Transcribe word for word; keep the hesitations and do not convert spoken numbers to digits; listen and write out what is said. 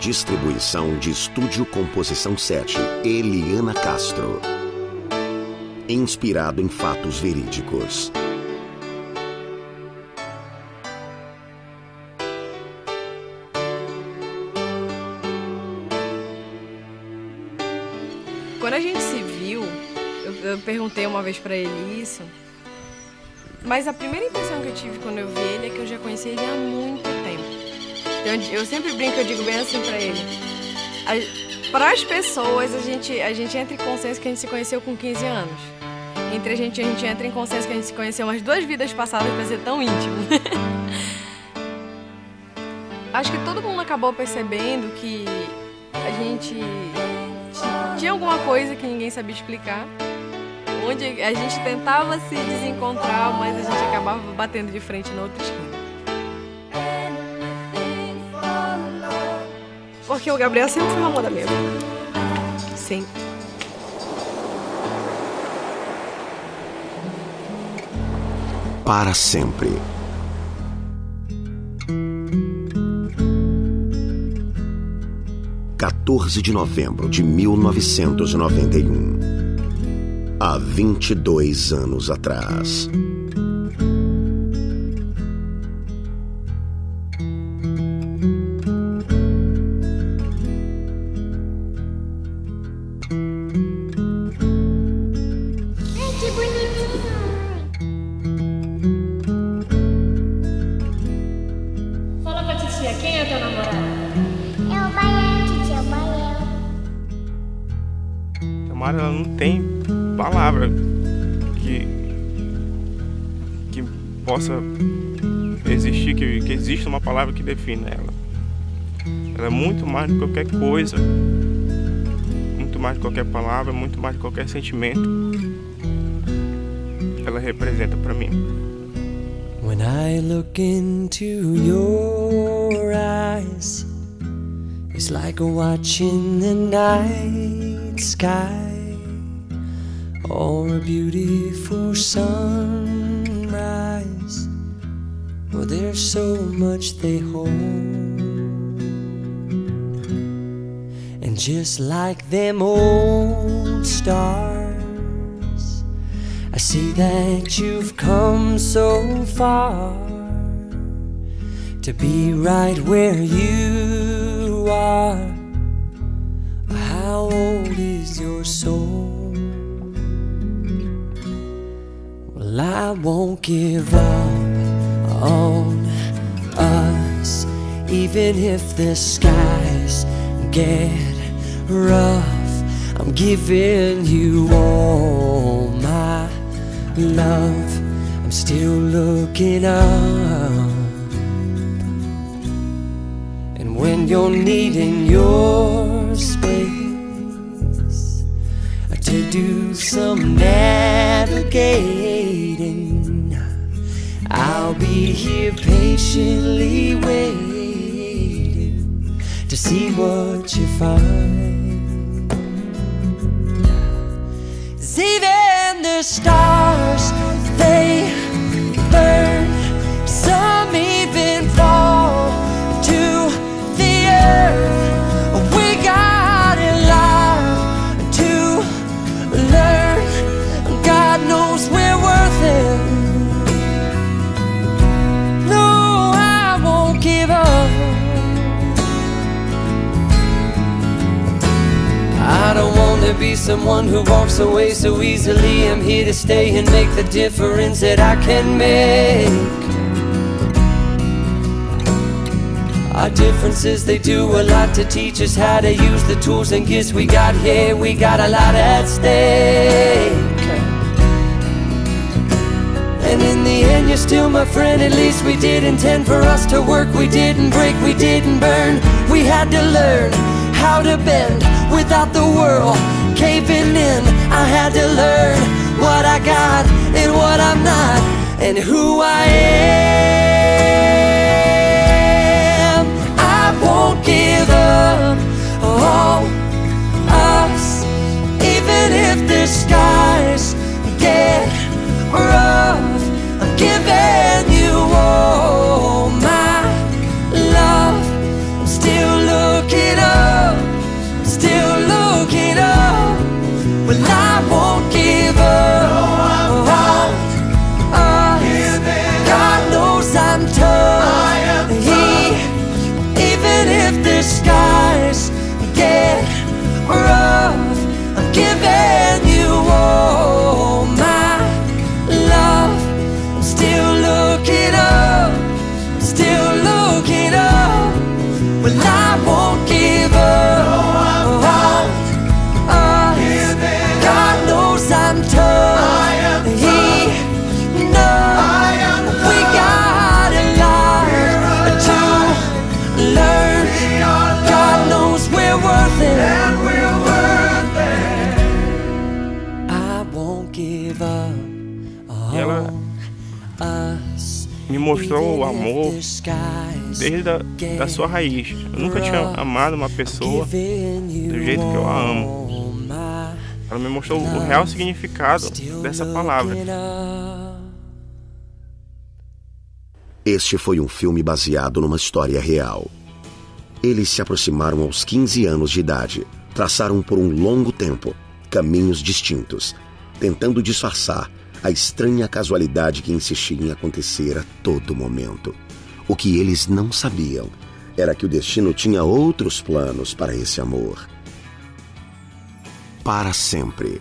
distribuição de Studio Composição sete e Liana Castro. Inspirado em fatos verídicos. Quando a gente se viu, eu, eu perguntei uma vez pra ele isso, mas a primeira impressão que eu tive quando eu vi ele é que eu já conheci ele há muito tempo. Então, eu sempre brinco, eu digo bem assim pra ele. A, para as pessoas, a gente, a gente entra em consenso que a gente se conheceu com quinze anos. Entre a gente, a gente entra em consenso que a gente se conheceu umas duas vidas passadas pra ser tão íntimo. Acho que todo mundo acabou percebendo que a gente... tinha alguma coisa que ninguém sabia explicar, onde a gente tentava se desencontrar, mas a gente acabava batendo de frente na outra esquina. Porque o Gabriel sempre foi o amor da minha vida. Sempre. Para sempre. quatorze de novembro de mil novecentos e noventa e um, há vinte e dois anos atrás. Ela não tem palavra que, que possa existir, que, que exista uma palavra que defina ela. Ela é muito mais do que qualquer coisa, muito mais do que qualquer palavra, muito mais do que qualquer sentimento. Ela representa para mim. When I look into your eyes, it's like watching the night sky, or a beautiful sunrise. Well, there's so much they hold, and just like them old stars, I see that you've come so far to be right where you are. How old is your soul? I won't give up on us, even if the skies get rough. I'm giving you all my love. I'm still looking up, and when you're needing your space to do some navigating, I'll be here patiently waiting to see what you find. 'Cause even the stars, they burn, some even fall to the earth. We got a lot to learn, God knows we're worth it. To be someone who walks away so easily, I'm here to stay and make the difference that I can make. Our differences, they do a lot to teach us how to use the tools and gifts we got here. We got a lot at stake, and in the end you're still my friend. At least we did intend for us to work. We didn't break, we didn't burn. We had to learn how to bend without the world caving in. I had to learn what I got and what I'm not, and who I am. I won't give up on us, even if the skies get rough. I'm giving you all my love. I'm still looking E ela me mostrou o amor desde a da sua raiz. Eu nunca tinha amado uma pessoa do jeito que eu a amo. Ela me mostrou o real significado dessa palavra. Este foi um filme baseado numa história real. Eles se aproximaram aos quinze anos de idade. Traçaram por um longo tempo caminhos distintos, tentando disfarçar a estranha casualidade que insistia em acontecer a todo momento. O que eles não sabiam era que o destino tinha outros planos para esse amor. Para sempre.